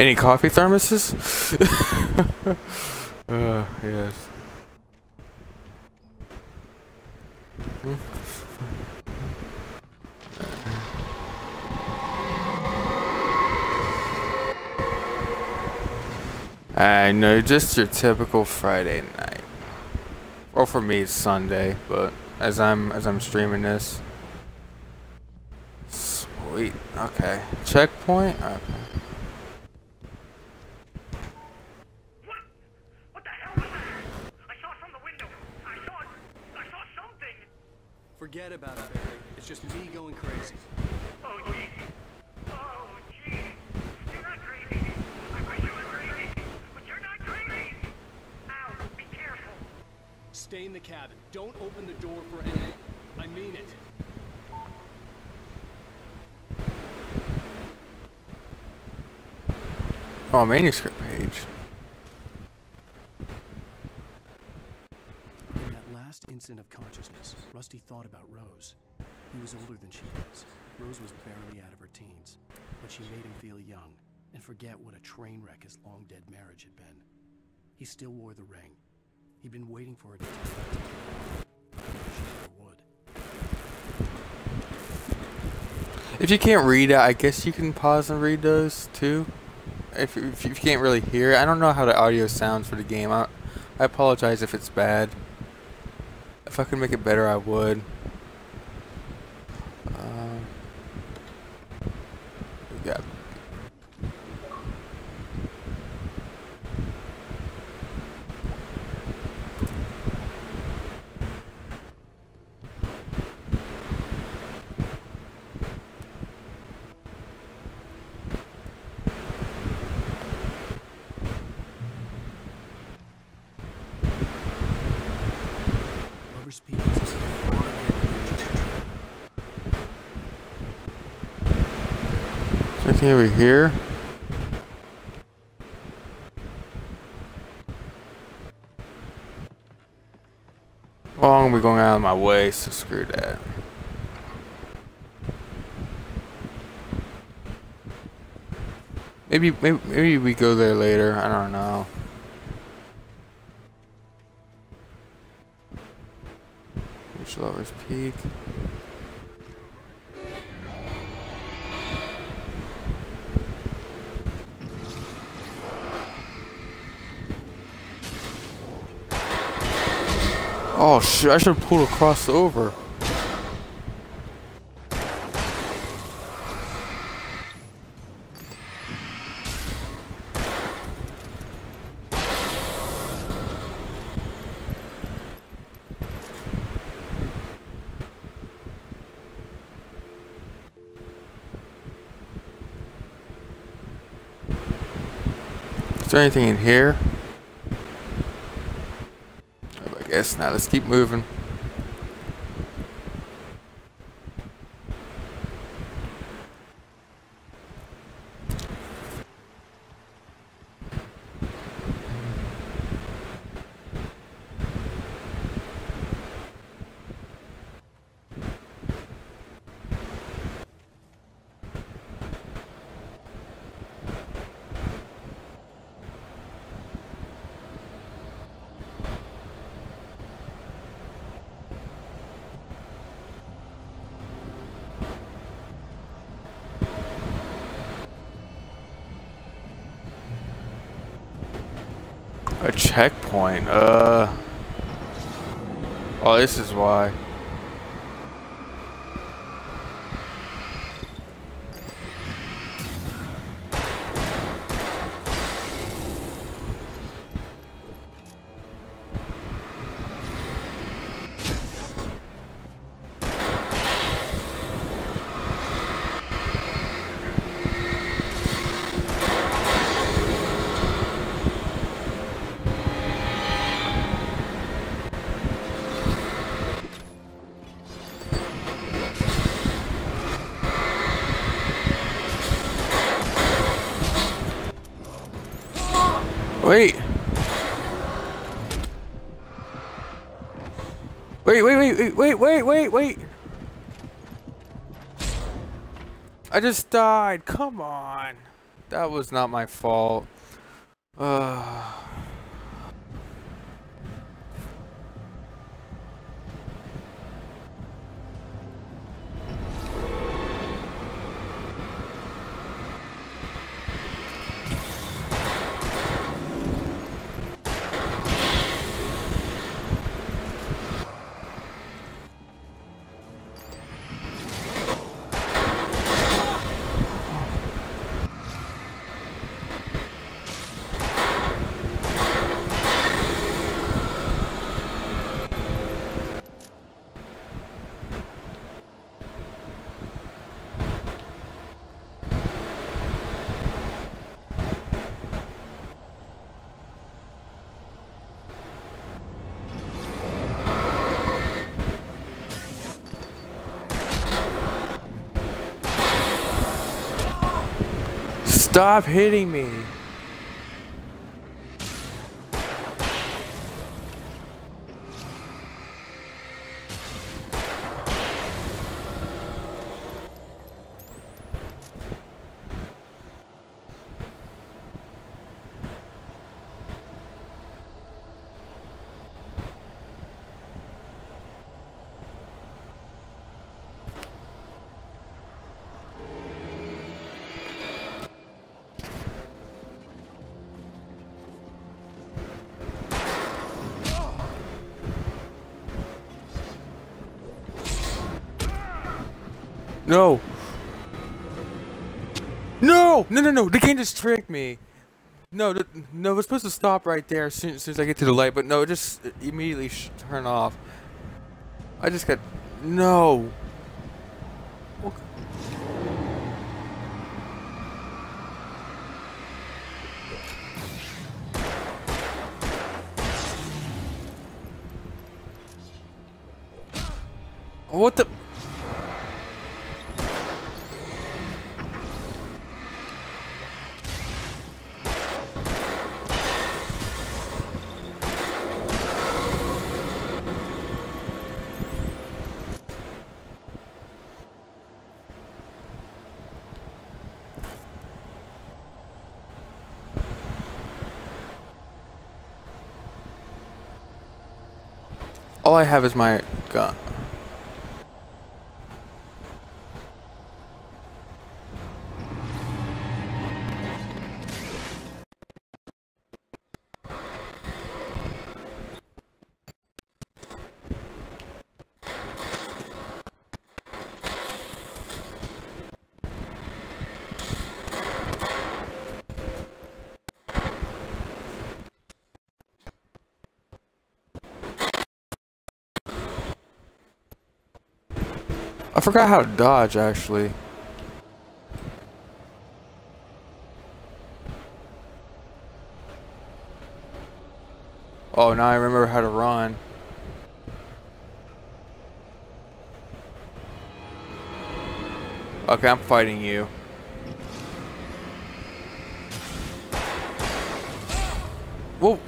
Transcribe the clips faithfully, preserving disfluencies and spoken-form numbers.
Any coffee thermoses? uh, yes. I know, just your typical Friday night. Well, for me it's Sunday, but as I'm as I'm streaming this. Sweet. Okay. Checkpoint. Okay. Forget about it, Barry. It's just me going crazy. Oh, jeez. Oh, jeez. You're not crazy. I wish you were crazy. But you're not crazy. Ow, be careful. Stay in the cabin. Don't open the door for anything. I mean it. Oh, manuscript page. Instant of consciousness, Rusty thought about Rose. He was older than she was. Rose was barely out of her teens, but she made him feel young and forget what a train wreck his long dead marriage had been. He still wore the ring. He'd been waiting for her to take it off. She never would. If you can't read it, I guess you can pause and read those too. If, if you can't really hear it, I don't know how the audio sounds for the game. I, I apologize if it's bad. If I could make it better, I would. Uh, yeah. Checking over here. Well, I'm gonna be going out of my way, so screw that. Maybe, maybe, maybe we go there later. I don't know. Lover's Peak. Oh shit, I should have pulled across over. Is there anything in here? I guess not. Let's keep moving. A checkpoint, uh... Oh, this is why. Wait. Wait, wait, wait, wait, wait, wait, wait. I just died. Come on. That was not my fault. Uh... Stop hitting me. No. No! No, no, no. The game just tricked me. No, the, no, it's supposed to stop right there as soon, soon as I get to the light, but no, it just immediately sh turn off. I just got... No. What the... All I have is my gun. I forgot how to dodge, actually. Oh, now I remember how to run. Okay, I'm fighting you. Whoa.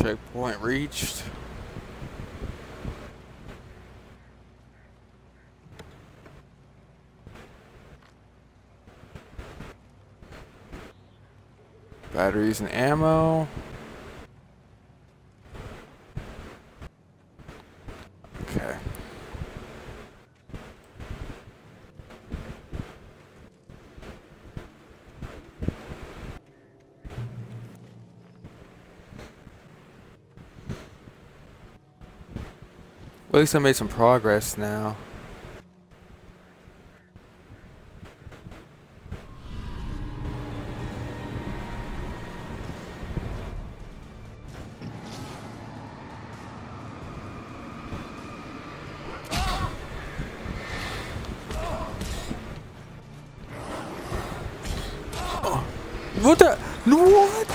Checkpoint reached. Batteries and ammo. Okay. At least I made some progress now. What the? What?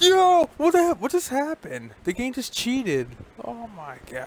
Yo, what the? What just happened? The game just cheated. Oh my god.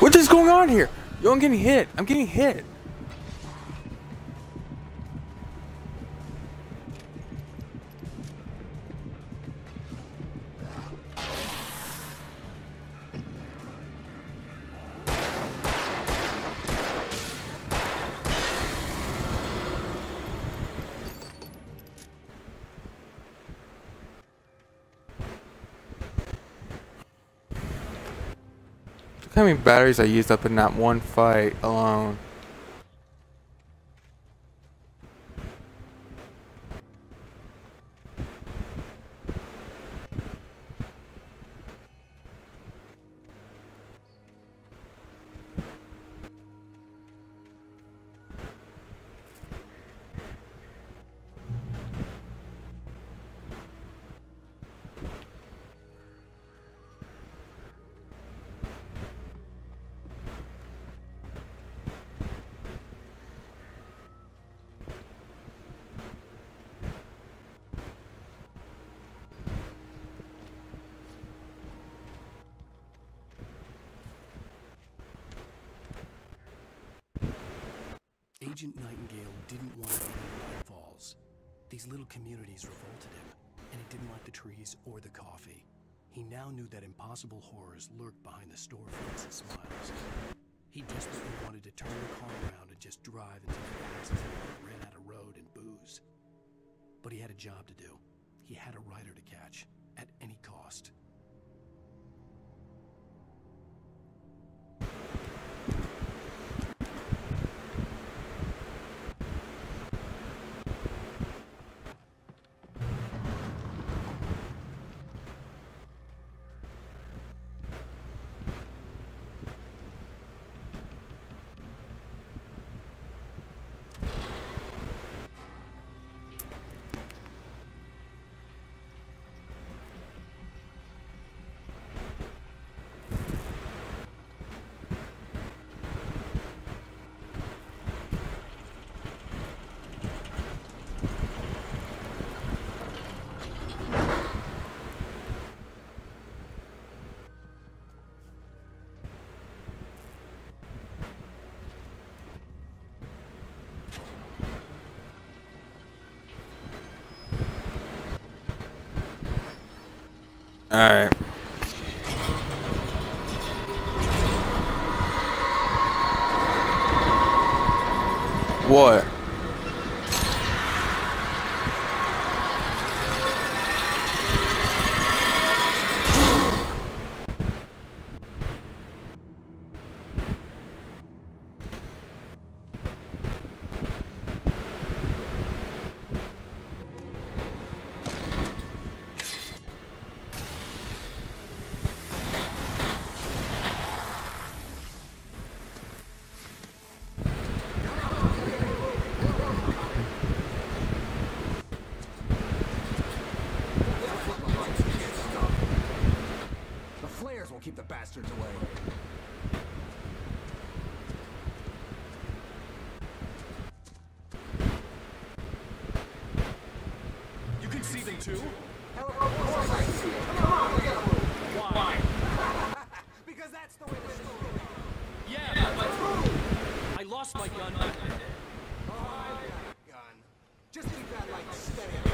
What is going on here? Yo, I'm getting hit. I'm getting hit. How many batteries I used up in that one fight alone? Agent Nightingale didn't want to be in the falls. These little communities revolted him, and he didn't like the trees or the coffee. He now knew that impossible horrors lurked behind the storefronts and smiles. He desperately wanted to turn the car around and just drive until the accident ran out of road and booze. But he had a job to do. He had a rider to catch, at any cost. All right. What? Keep the bastards away. You can see them too? Of course I see them. Come on, we gotta move. Why? Why? Because that's the way the story goes. Yeah, yeah, but I lost my gun. I oh, I gun. Just leave that like steady.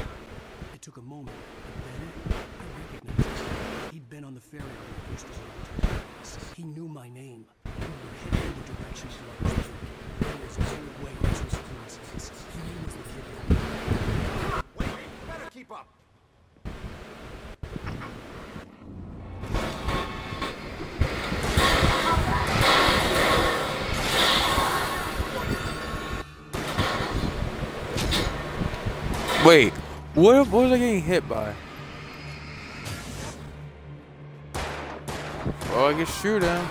It took a moment, but then I recognized it. He'd been on the ferry when the first assault. He knew my name. We were heading in the direction he was taking. There was no way to his classes. He knew the kid. Wait, wait, you better keep up. Wait, what, what was I getting hit by? Oh, I get shoot him.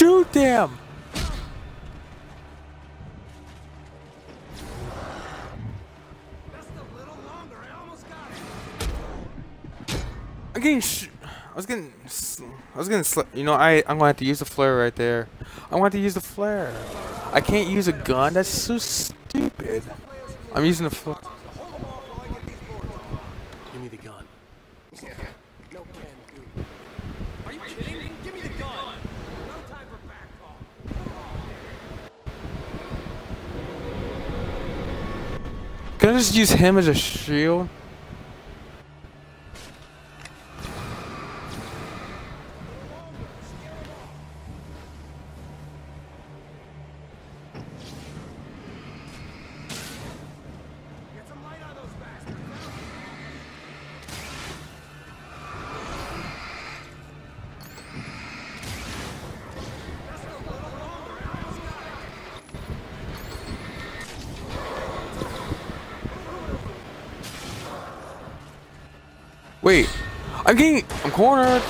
Shoot them! Just a little longer, I almost got it. I getting sh I was getting I was getting sl you know I I'm gonna have to use the flare right there. I'm gonna have to use the flare. I can't use a gun. That's so stupid. I'm using the flare. Give me the gun. Can I just use him as a shield? Wait, I'm getting, I'm cornered.